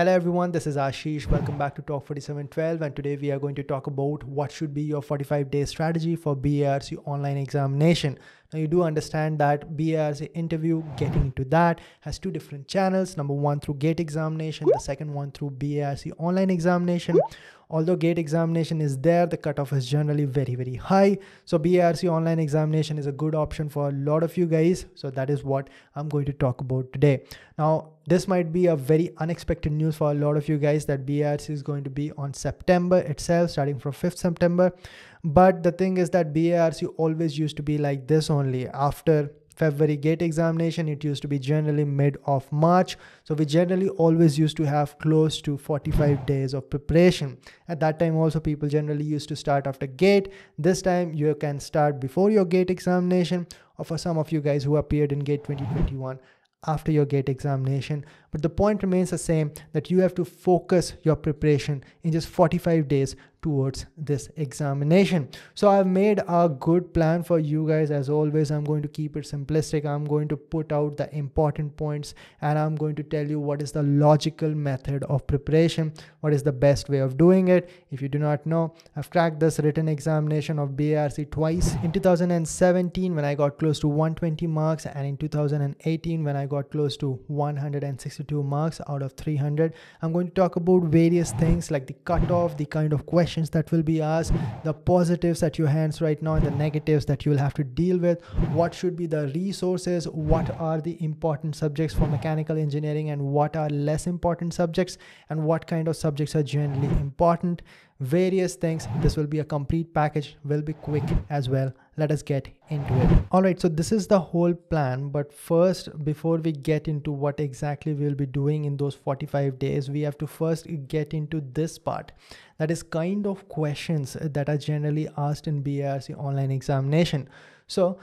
Hello everyone, this is Ashish. Welcome back to Torq4712, and today we are going to talk about what should be your 45-day strategy for BARC online examination. Now you do understand that BARC interview, getting into that, has two different channels. Number one through GATE examination, the second one through BARC online examination. Although GATE examination is there, the cutoff is generally very, very high. So BARC online examination is a good option for a lot of you guys. So that is what I'm going to talk about today. Now, this might be a very unexpected news for a lot of you guys that BARC is going to be on September itself, starting from 5th September. But the thing is that BARC always used to be like this only. After February GATE examination, it used to be generally mid of March. So we generally always used to have close to 45 days of preparation. At that time also, people generally used to start after GATE. This time you can start before your GATE examination, or for some of you guys who appeared in GATE 2021, after your GATE examination. But the point remains the same, that you have to focus your preparation in just 45 days towards this examination. So I've made a good plan for you guys. As always, I'm going to keep it simplistic. I'm going to put out the important points, and I'm going to tell you what is the logical method of preparation, what is the best way of doing it. If you do not know, I've cracked this written examination of BARC twice, in 2017 when I got close to 120 marks, and in 2018 when I got close to 162 marks out of 300. I'm going to talk about various things like the cutoff, the kind of questions that will be asked, the positives at your hands right now and the negatives that you will have to deal with, what should be the resources, what are the important subjects for mechanical engineering and what are less important subjects, and what kind of subjects are generally important, various things. This will be a complete package, will be quick as well. Let us get into it. All right, so this is the whole plan. But first, before we get into what exactly we will be doing in those 45 days, we have to first get into this part, that is kind of questions that are generally asked in BARC online examination. So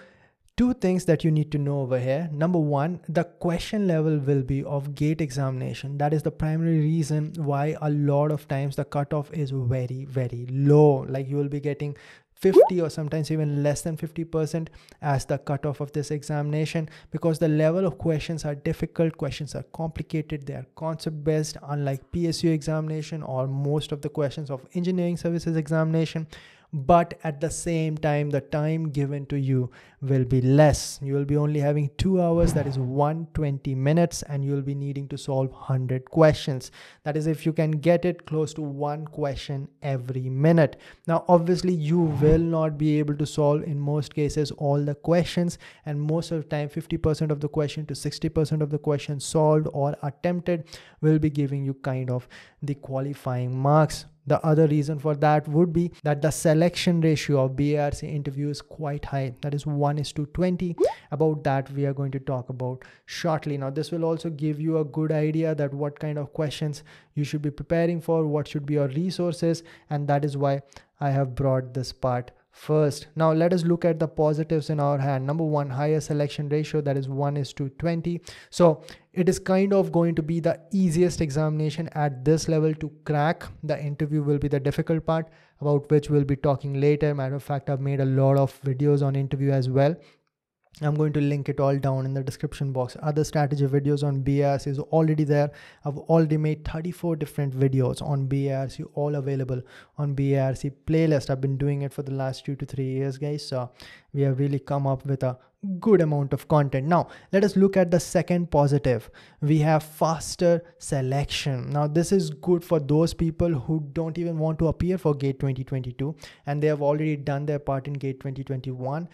two things that you need to know over here. Number one, the question level will be of GATE examination. That is the primary reason why a lot of times the cutoff is very, very low. Like you will be getting 50 or sometimes even less than 50% as the cutoff of this examination, because the level of questions are difficult, questions are complicated, they are concept based, unlike PSU examination or most of the questions of engineering services examination. But at the same time, the time given to you will be less. You will be only having 2 hours, that is 120 minutes, and you will be needing to solve 100 questions. That is if you can get it close to one question every minute. Now, obviously, you will not be able to solve in most cases all the questions, and most of the time, 50% of the question to 60% of the questions solved or attempted will be giving you kind of the qualifying marks. The other reason for that would be that the selection ratio of BARC interview is quite high. That is 1:20. About that, we are going to talk about shortly. Now, this will also give you a good idea that what kind of questions you should be preparing for, what should be your resources, and that is why I have brought this part first. Now, let us look at the positives in our hand. Number one, higher selection ratio, that is 1:20. So it is kind of going to be the easiest examination at this level to crack. The interview will be the difficult part, about which we'll be talking later. Matter of fact, I've made a lot of videos on interview as well. I'm going to link it all down in the description box. Other strategy videos on BARC is already there. I've already made 34 different videos on BARC, all available on BARC playlist. I've been doing it for the last 2 to 3 years, guys. So we have really come up with a good amount of content. Now, let us look at the second positive. We have faster selection. Now, this is good for those people who don't even want to appear for GATE 2022, and they have already done their part in GATE 2021.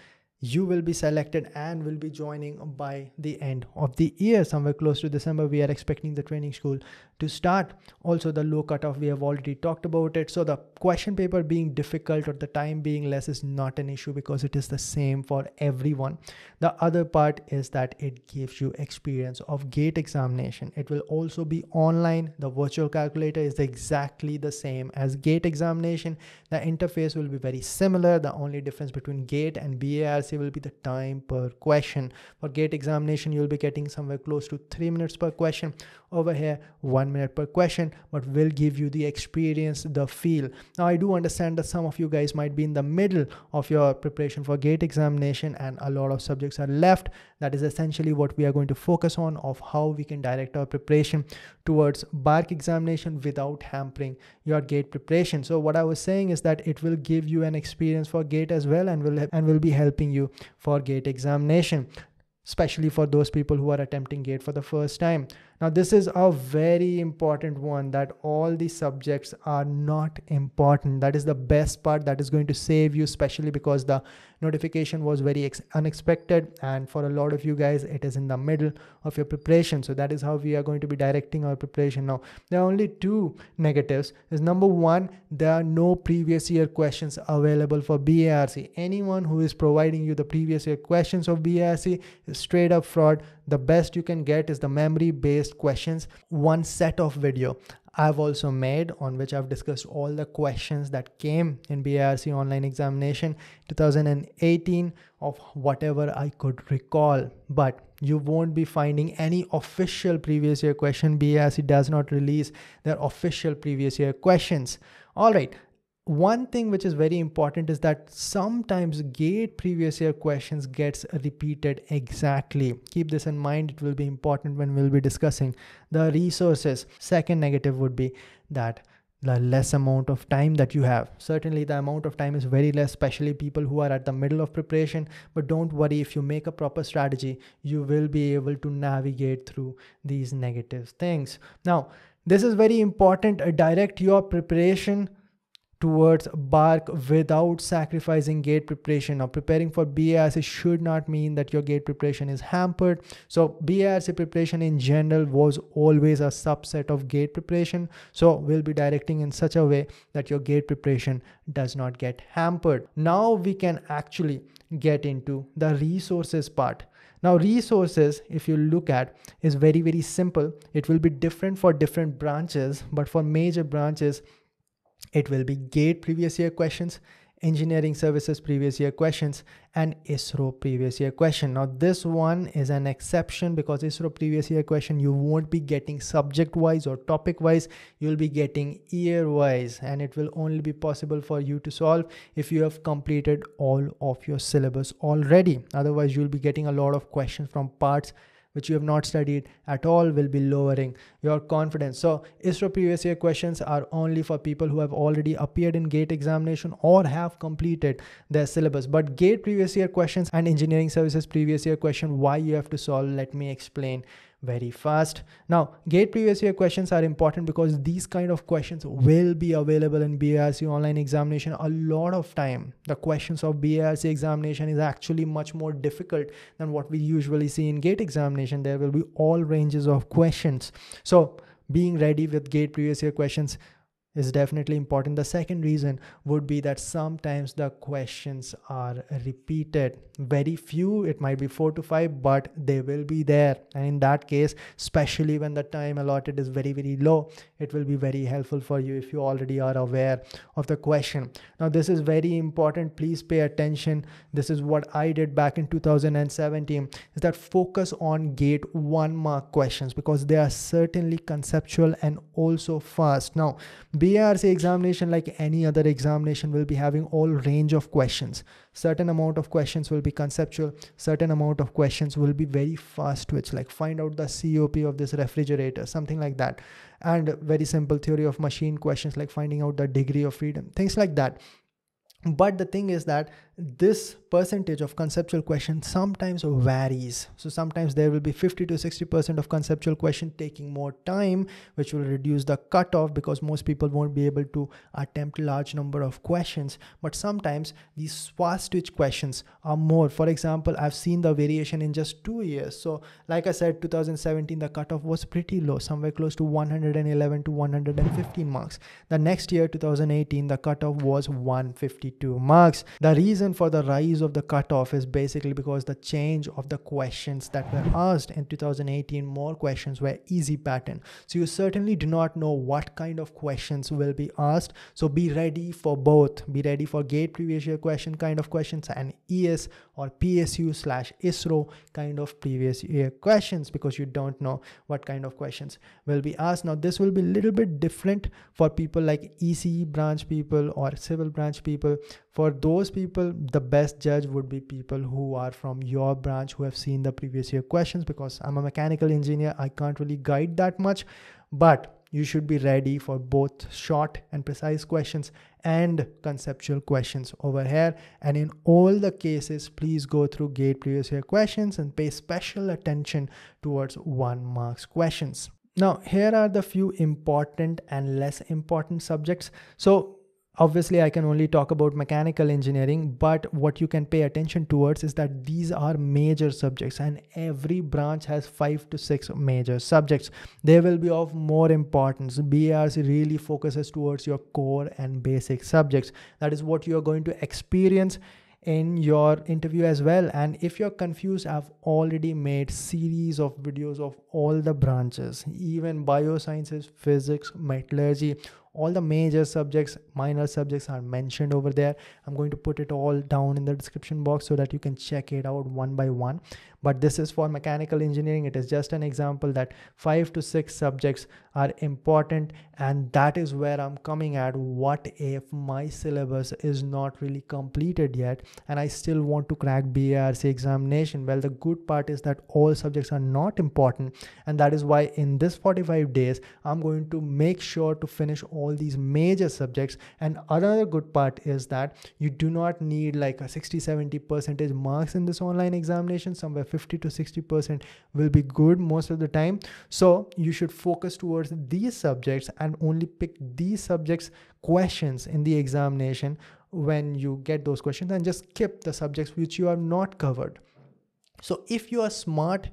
You will be selected and will be joining by the end of the year. Somewhere close to December, we are expecting the training school to start. Also, the low cutoff, we have already talked about it. So the question paper being difficult or the time being less is not an issue, because it is the same for everyone. The other part is that it gives you experience of GATE examination. It will also be online. The virtual calculator is exactly the same as GATE examination. The interface will be very similar. The only difference between GATE and BARC will be the time per question. For GATE examination, you'll be getting somewhere close to 3 minutes per question. Over here, 1 minute per question, but will give you the experience, the feel. Now, I do understand that some of you guys might be in the middle of your preparation for GATE examination and a lot of subjects are left. That is essentially what we are going to focus on, of how we can direct our preparation towards BARC examination without hampering your GATE preparation. So what I was saying is that it will give you an experience for GATE as well, and will be helping you for GATE examination, especially for those people who are attempting GATE for the first time. Now, this is a very important one, that all the subjects are not important. That is the best part that is going to save you, especially because the notification was very unexpected. And for a lot of you guys, it is in the middle of your preparation. So that is how we are going to be directing our preparation. Now, there are only two negatives. Is number one, there are no previous year questions available for BARC. Anyone who is providing you the previous year questions of BARC is straight up fraud. The best you can get is the memory based questions. One set of video I've also made, on which I've discussed all the questions that came in BARC online examination 2018 of whatever I could recall, but you won't be finding any official previous year question. BARC does not release their official previous year questions. All right. One thing which is very important is that sometimes GATE previous year questions gets repeated exactly. Keep this in mind. It will be important when we'll be discussing the resources. Second negative would be that the less amount of time that you have. Certainly the amount of time is very less, especially people who are at the middle of preparation, but don't worry, if you make a proper strategy, you will be able to navigate through these negative things. Now, this is very important. Direct your preparation towards BARC without sacrificing GATE preparation. Now, preparing for BARC should not mean that your GATE preparation is hampered. So BARC preparation in general was always a subset of GATE preparation. So we'll be directing in such a way that your GATE preparation does not get hampered. Now we can actually get into the resources part. Now, resources, if you look at, is very, very simple. It will be different for different branches, but for major branches, it will be GATE previous year questions, engineering services previous year questions, and ISRO previous year question. Now, this one is an exception, because ISRO previous year question, you won't be getting subject wise or topic wise, you'll be getting year wise, and it will only be possible for you to solve if you have completed all of your syllabus already. Otherwise, you'll be getting a lot of questions from parts which you have not studied at all, will be lowering your confidence. So ISRO previous year questions are only for people who have already appeared in GATE examination or have completed their syllabus. But GATE previous year questions and engineering services previous year question, why you have to solve, let me explain very fast. Now, GATE previous year questions are important because these kind of questions will be available in BARC online examination a lot of time. The questions of BARC examination is actually much more difficult than what we usually see in GATE examination. There will be all ranges of questions. So being ready with GATE previous year questions is definitely important. The second reason would be that sometimes the questions are repeated. Very few, it might be 4 to 5, but they will be there. And in that case, especially when the time allotted is very, very low, it will be very helpful for you if you already are aware of the question. Now, this is very important. Please pay attention. This is what I did back in 2017, is that focus on GATE 1-mark questions, because they are certainly conceptual and also fast. Now, BARC examination, like any other examination, will be having all range of questions. Certain amount of questions will be conceptual, certain amount of questions will be very fast twitch, like find out the COP of this refrigerator, something like that, and very simple theory of machine questions like finding out the degree of freedom, things like that. But the thing is that this percentage of conceptual questions sometimes varies. So sometimes there will be 50 to 60% of conceptual question taking more time, which will reduce the cutoff, because most people won't be able to attempt large number of questions. But sometimes these fast twitch questions are more. For example, I've seen the variation in just 2 years. So like I said, 2017, the cutoff was pretty low, somewhere close to 111 to 115 marks. The next year, 2018, the cutoff was 152 marks. The reason for the rise of the cutoff is basically because the change of the questions that were asked in 2018, more questions were easy pattern. So you certainly do not know what kind of questions will be asked. So be ready for both. Be ready for GATE previous year question kind of questions and ES or PSU/ISRO kind of previous year questions, because you don't know what kind of questions will be asked. Now, this will be a little bit different for people like ECE branch people or civil branch people. For those people example, the best judge would be people who are from your branch, who have seen the previous year questions, because I'm a mechanical engineer, I can't really guide that much, but you should be ready for both short and precise questions and conceptual questions over here. And in all the cases, please go through GATE previous year questions and pay special attention towards 1-mark questions. Now, here are the few important and less important subjects. So obviously I can only talk about mechanical engineering, but what you can pay attention towards is that these are major subjects, and every branch has 5 to 6 major subjects. They will be of more importance. BARC really focuses towards your core and basic subjects. That is what you are going to experience in your interview as well. And if you're confused, I've already made series of videos of all the branches, even biosciences, physics, metallurgy, all the major subjects, minor subjects are mentioned over there. I'm going to put it all down in the description box so that you can check it out one by one. But this is for mechanical engineering. It is just an example that 5 to 6 subjects are important, and that is where I'm coming at. What if my syllabus is not really completed yet and I still want to crack BARC examination? Well, the good part is that all subjects are not important, and that is why in this 45 days, I'm going to make sure to finish all these major subjects. And another good part is that you do not need like a 60-70% marks in this online examination. Somewhere 50 to 60% will be good most of the time. So you should focus towards these subjects and only pick these subjects questions in the examination when you get those questions, and just skip the subjects which you are not covered. So if you are smart,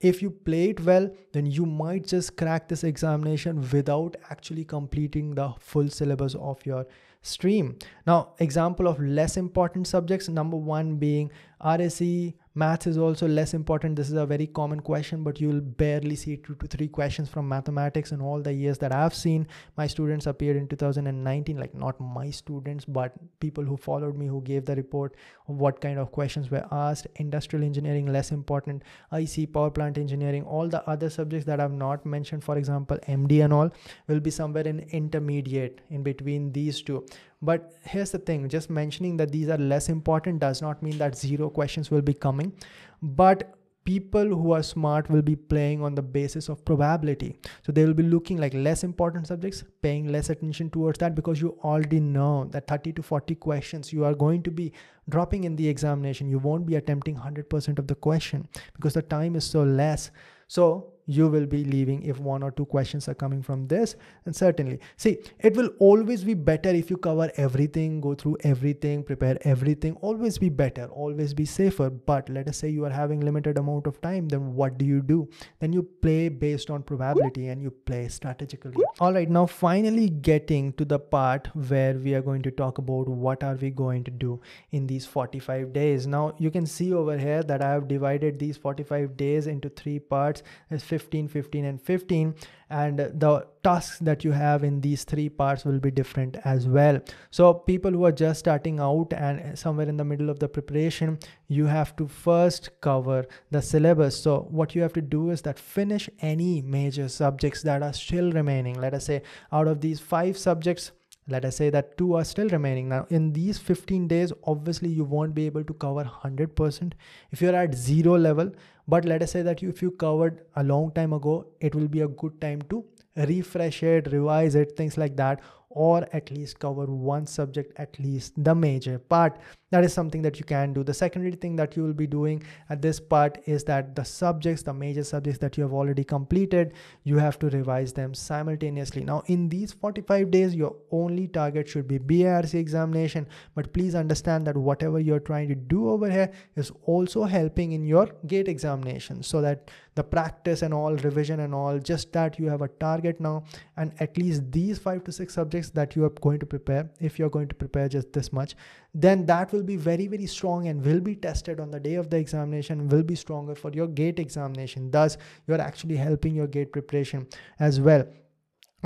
if you play it well, then you might just crack this examination without actually completing the full syllabus of your stream. Now, example of less important subjects, number 1 being RSE. Math is also less important. This is a very common question, but you'll barely see 2 to 3 questions from mathematics in all the years that I've seen. My students appeared in 2019, like not my students, but people who followed me, who gave the report of what kind of questions were asked. Industrial engineering, less important. IC, power plant engineering, all the other subjects that I've not mentioned, for example, MD and all, will be somewhere in intermediate in between these two. But here's the thing, just mentioning that these are less important does not mean that 0 questions will be coming, but people who are smart will be playing on the basis of probability. So they will be looking like less important subjects, paying less attention towards that, because you already know that 30 to 40 questions you are going to be dropping in the examination. You won't be attempting 100% of the question because the time is so less. So you will be leaving if 1 or 2 questions are coming from this. And certainly, see, it will always be better if you cover everything, go through everything, prepare everything, always be better, always be safer. But let us say you are having limited amount of time, then what do? Then you play based on probability and you play strategically. All right, now finally getting to the part where we are going to talk about what are we going to do in these 45 days. Now you can see over here that I have divided these 45 days into 3 parts. There's 15, 15, and 15, and the tasks that you have in these 3 parts will be different as well. So people who are just starting out and somewhere in the middle of the preparation, you have to first cover the syllabus. So what you have to do is that finish any major subjects that are still remaining. Let us say out of these 5 subjects, let us say that 2 are still remaining. Now in these 15 days, obviously you won't be able to cover 100% if you're at 0 level, but let us say that if you covered a long time ago, it will be a good time to refresh it, revise it, things like that, or at least cover 1 subject, at least the major part. That is something that you can do. The secondary thing that you will be doing at this part is that the subjects, the major subjects that you have already completed, you have to revise them simultaneously. Now in these 45 days, your only target should be BARC examination, but please understand that whatever you're trying to do over here is also helping in your GATE examination, so that the practice and all, revision and all, just that you have a target now, and at least these 5 to 6 subjects that you are going to prepare, if you're going to prepare just this much, then that will be very, very strong and will be tested on the day of the examination, will be stronger for your GATE examination. Thus, you're actually helping your GATE preparation as well.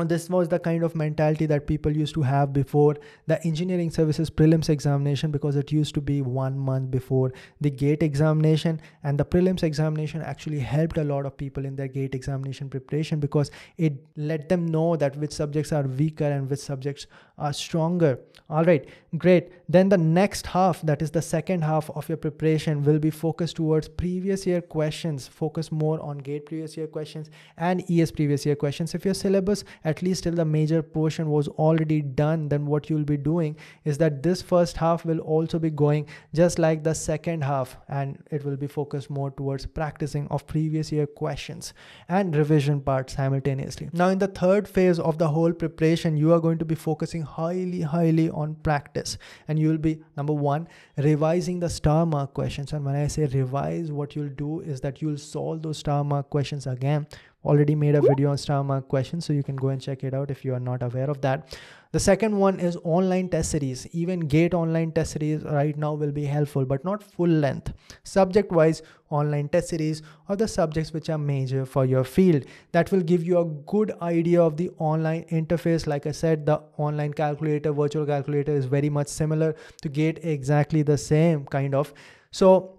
This was the kind of mentality that people used to have before the engineering services prelims examination, because it used to be 1 month before the GATE examination, and the prelims examination actually helped a lot of people in their GATE examination preparation, because it let them know that which subjects are weaker and which subjects are stronger. All right, great. Then the next half, that is the second half of your preparation, will be focused towards previous year questions, focus more on GATE previous year questions and ES previous year questions. If your syllabus at least till the major portion was already done, then what you'll be doing is that this first half will also be going just like the second half, and it will be focused more towards practicing of previous year questions and revision part simultaneously. Now in the third phase of the whole preparation, you are going to be focusing highly on practice, and you will be, number one, revising the star mark questions. And when I say revise, what you'll do is that you'll solve those star mark questions again. Already made a video on star mark questions, so you can go and check it out if you are not aware of that. The second one is online test series. Even GATE online test series right now will be helpful, but not full length. Subject wise online test series, or the subjects which are major for your field, that will give you a good idea of the online interface. Like I said, the online calculator, virtual calculator is very much similar to GATE, exactly the same kind of. So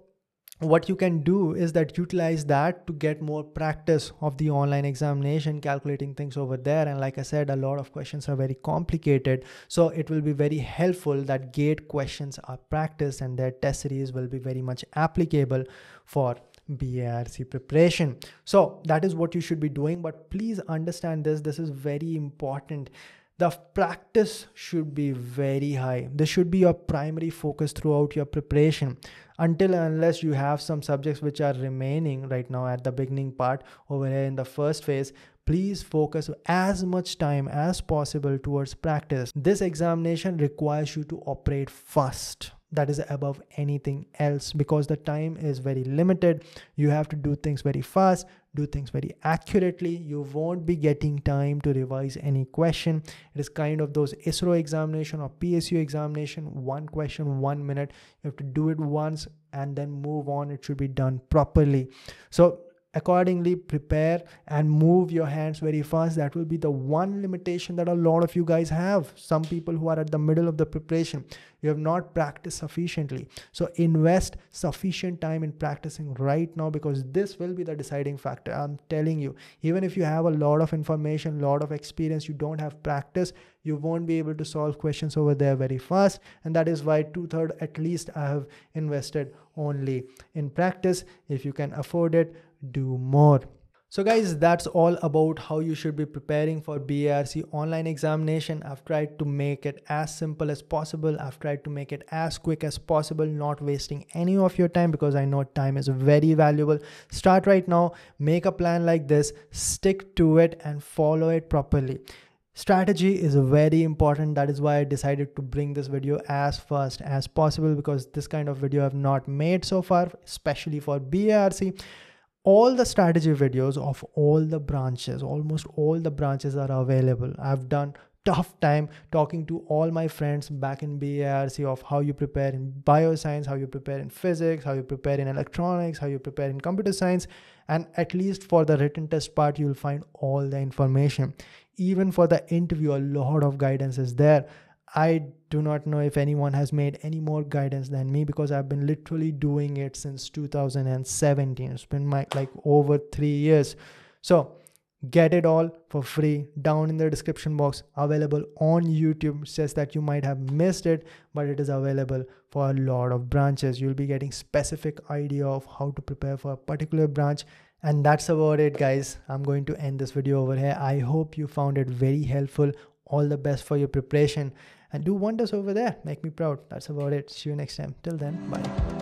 what you can do is that utilize that to get more practice of the online examination, calculating things over there. And like I said, a lot of questions are very complicated, so it will be very helpful that GATE questions are practiced, and their test series will be very much applicable for BARC preparation. So that is what you should be doing, but please understand this, this is very important. The practice should be very high. This should be your primary focus throughout your preparation, until and unless you have some subjects which are remaining right now at the beginning part over here in the first phase. Please focus as much time as possible towards practice. This examination requires you to operate fast. That is above anything else, because the time is very limited. You have to do things very fast, do things very accurately. You won't be getting time to revise any question. It is kind of those ISRO examination or PSU examination, one question, 1 minute. You have to do it once and then move on. It should be done properly. So accordingly, prepare and move your hands very fast. That will be the one limitation that a lot of you guys have. Some people who are at the middle of the preparation, you have not practiced sufficiently. So invest sufficient time in practicing right now, because this will be the deciding factor. I'm telling you, even if you have a lot of information, lot of experience, you don't have practice, you won't be able to solve questions over there very fast. And that is why 2/3 at least I have invested only in practice. If you can afford it, do more. So guys, that's all about how you should be preparing for BARC online examination. I've tried to make it as simple as possible. I've tried to make it as quick as possible, not wasting any of your time, because I know time is very valuable. Start right now, make a plan like this, stick to it and follow it properly. Strategy is very important. That is why I decided to bring this video as fast as possible, because this kind of video I've not made so far, especially for BARC. All the strategy videos of all the branches, almost all the branches, are available. I've done tough time talking to all my friends back in BARC of how you prepare in bioscience, how you prepare in physics, how you prepare in electronics, how you prepare in computer science. And at least for the written test part, you'll find all the information. Even for the interview, a lot of guidance is there. I do not know if anyone has made any more guidance than me, because I've been literally doing it since 2017. It's been like over 3 years. So get it all for free down in the description box, available on YouTube. It says that you might have missed it, but it is available for a lot of branches. You'll be getting specific idea of how to prepare for a particular branch. And that's about it, guys. I'm going to end this video over here. I hope you found it very helpful. All the best for your preparation, and do wonders over there. Make me proud. That's about it. See you next time. Till then, bye.